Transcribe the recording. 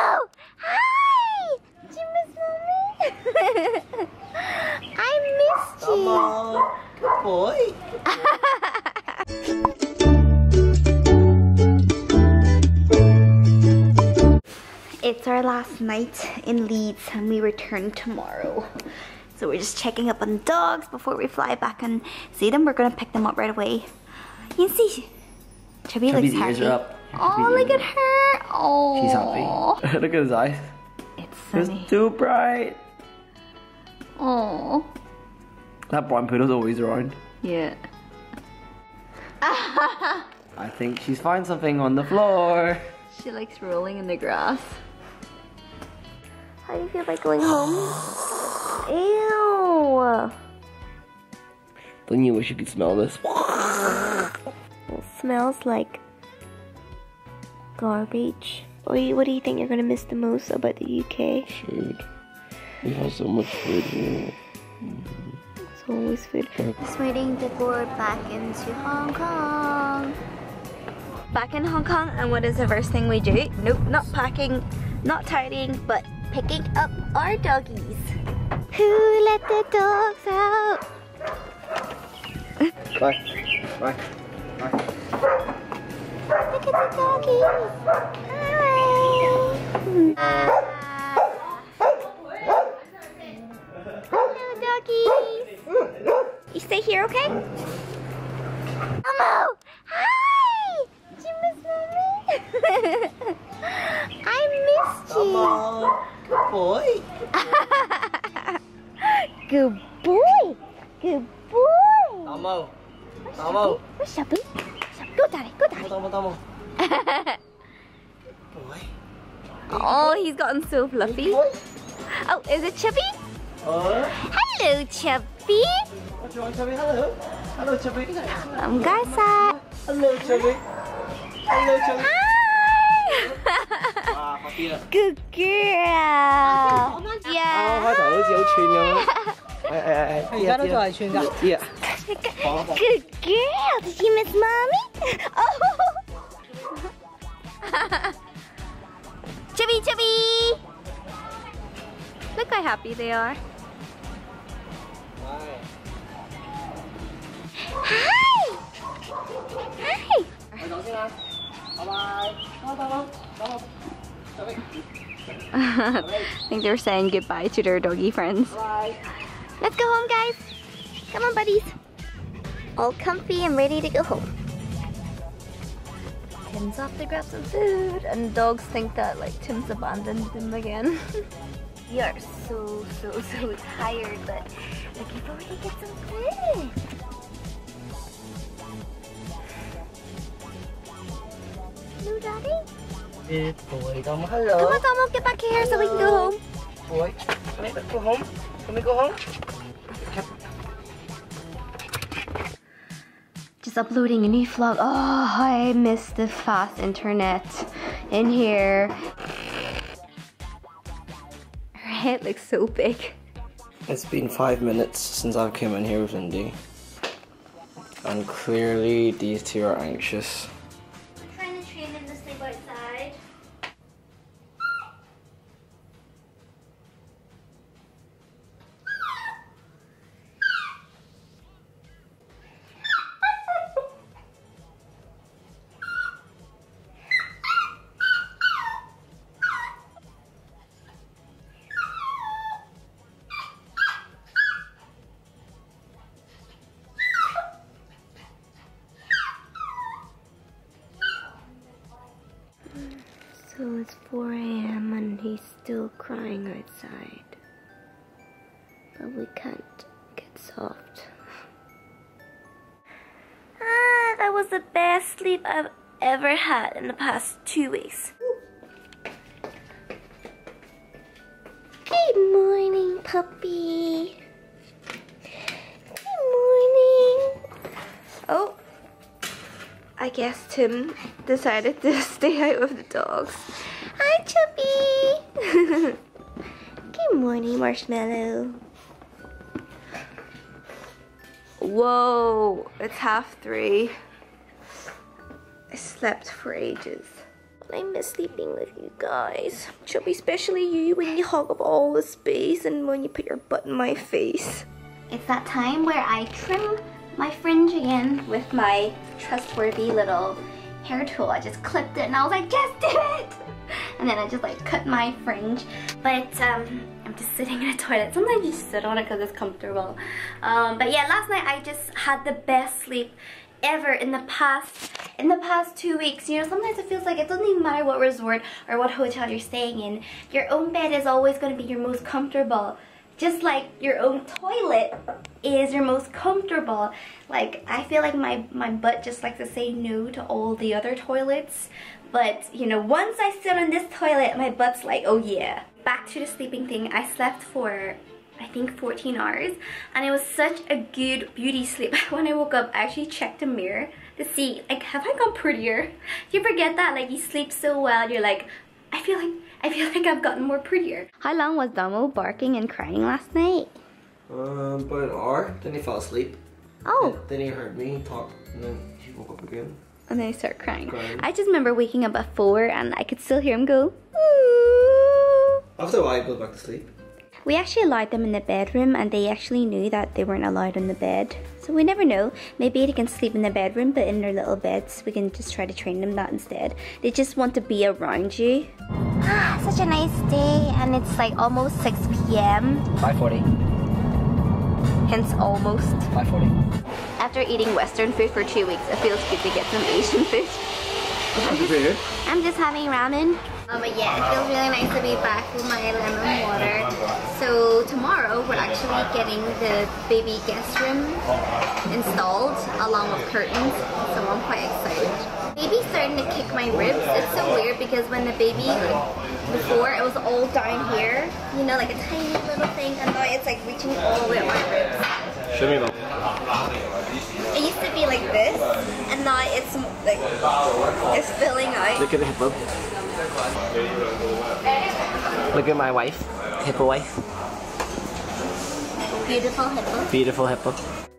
Hello! Hi! Did you miss Mommy? I missed you. Domo. Good boy. It's our last night in Leeds and we return tomorrow. So we're just checking up on the dogs before we fly back and see them. We're gonna pick them up right away. You see, Chubby looks happy. Oh, look at her! Oh, she's happy. Look at his eyes. It's sunny. It's too bright. Oh, that brown poodle's always around. Yeah. I think she's found something on the floor. She likes rolling in the grass. How do you feel about going home? Ew! Don't you wish you could smell this? It smells like garbage. What do you think you're gonna miss the most about the UK? Food. We have so much food here. It's always food. Just waiting to go back into Hong Kong. Back in Hong Kong, and what is the first thing we do? Nope, not packing, not tidying, but picking up our doggies. Who let the dogs out? Bye. Bye. Bye. Look at the doggies. Hello, doggies. You stay here, okay? Domo! Hi! Did you miss Mommy? I missed you. Domo. Good boy. Good boy! Good boy! Domo! Domo! Where's Chubbi? Go daddy, go daddy! Domo, Domo! Good boy! Oh, he's gotten so fluffy! Oh, is it Chubbi? Hello, Chubbi! What do you want, Chubbi? Hello! Hello, Chubbi! I'm Garza! Hello, Chubbi! Hello, Chubbi! Hi! Good girl! Yeah! Yeah. Good girl. Did you miss Mommy? Oh. Chubbi, Chubbi. Look how happy they are. Hi. Hi. I think they're saying goodbye to their doggy friends. Bye. Let's go home, guys. Come on, buddies. All comfy and ready to go home. Tim's off to grab some food. And dogs think that like Tim's abandoned them again. We are so tired, but looking forward to get some food. Hello, Daddy. Good boy, Domo. Hello. Come on, Domo. Get back here. Hello. So we can go home. Boy, let's go home. Can we go home? Just uploading a new vlog. Oh, I miss the fast internet in here. Her head looks so big. It's been 5 minutes since I've come in here with Lindy. And clearly these two are anxious. I'm trying to train them to sleep outside. So it's 4 a.m. and he's still crying outside, but we can't get soft. Ah, that was the best sleep I've ever had in the past 2 weeks. Good morning, puppy. Good morning. Oh. I guess Tim decided to stay out with the dogs. Hi, Chubby! Good morning, Marshmallow. Whoa, it's 3:30. I slept for ages. I miss sleeping with you guys. Chubby, especially you when you hog up all the space and when you put your butt in my face. It's that time where I trim my fringe again with my trustworthy little hair tool. I just clipped it and I was like, just do it! And then I just like cut my fringe. But I'm just sitting in a toilet. Sometimes you just sit on it because it's comfortable. But yeah, last night I just had the best sleep ever in the past 2 weeks. You know, sometimes it feels like it doesn't even matter what resort or what hotel you're staying in. Your own bed is always going to be your most comfortable. Just like your own toilet is your most comfortable. Like, I feel like my butt just likes to say no to all the other toilets. But, you know, once I sit on this toilet, my butt's like, oh yeah. Back to the sleeping thing, I slept for, I think, 14 hours. And it was such a good beauty sleep. When I woke up, I actually checked the mirror to see, like, have I gone prettier? You forget that, like, you sleep so well, you're like, I feel like I've gotten more prettier. How long was Domo barking and crying last night? About an hour. Then he fell asleep. Oh. Then he heard me talk, and then he woke up again. And then he started crying. I just remember waking up at 4 and I could still hear him go, ooh. After a while, he goes back to sleep. We actually allowed them in the bedroom and they actually knew that they weren't allowed in the bed. So we never know. Maybe they can sleep in the bedroom, but in their little beds, we can just try to train them that instead. They just want to be around you. Such a nice day, and it's like almost 6 p.m. 5:40. Hence almost. 5:40. After eating Western food for 2 weeks, it feels good to get some Asian food. I'm just having ramen. But yeah, it feels really nice to be back with my lemon water. So tomorrow we're actually getting the baby guest room installed along with curtains. So I'm quite excited. Baby's starting to kick my ribs. It's so weird because when the baby, like, before it was all down here, you know, like a tiny little thing, and now it's like reaching all the way up my ribs. Show me them. It used to be like this, and now it's like, it's filling out. Look at the hippo. Look at my wife, hippo wife. Beautiful hippo. Beautiful hippo.